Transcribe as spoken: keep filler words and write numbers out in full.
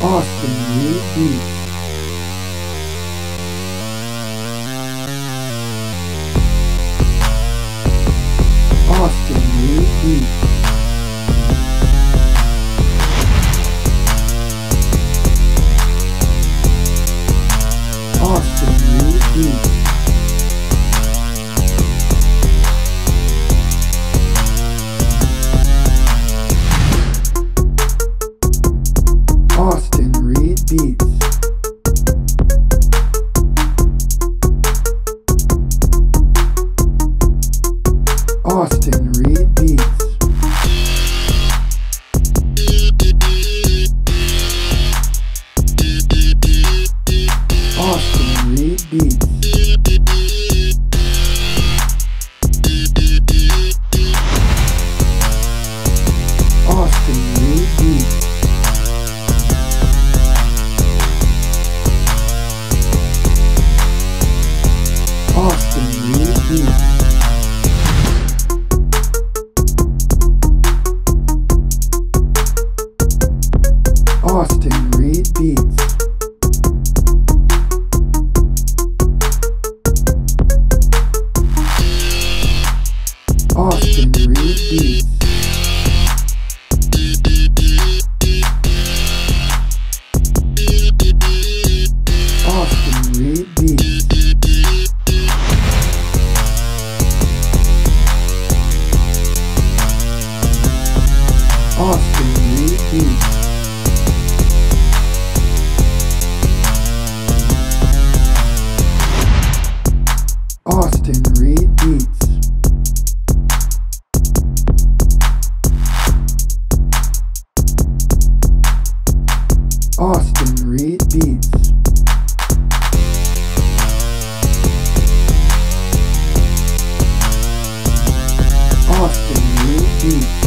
Austin Reed Beats. Austin Reed Beats. Austin Reed Beats. Austin Reed Beats. Austin Reed Beats. Austin Reed Beats. Austin Reed Beats. Austin Reed Beats. Austin Reed Beats. Austin Reed Beats. Austin Reed Beats. Austin Reed Beats. Austin Reed Beats. Austin Reed Beats. Austin Reed Beats.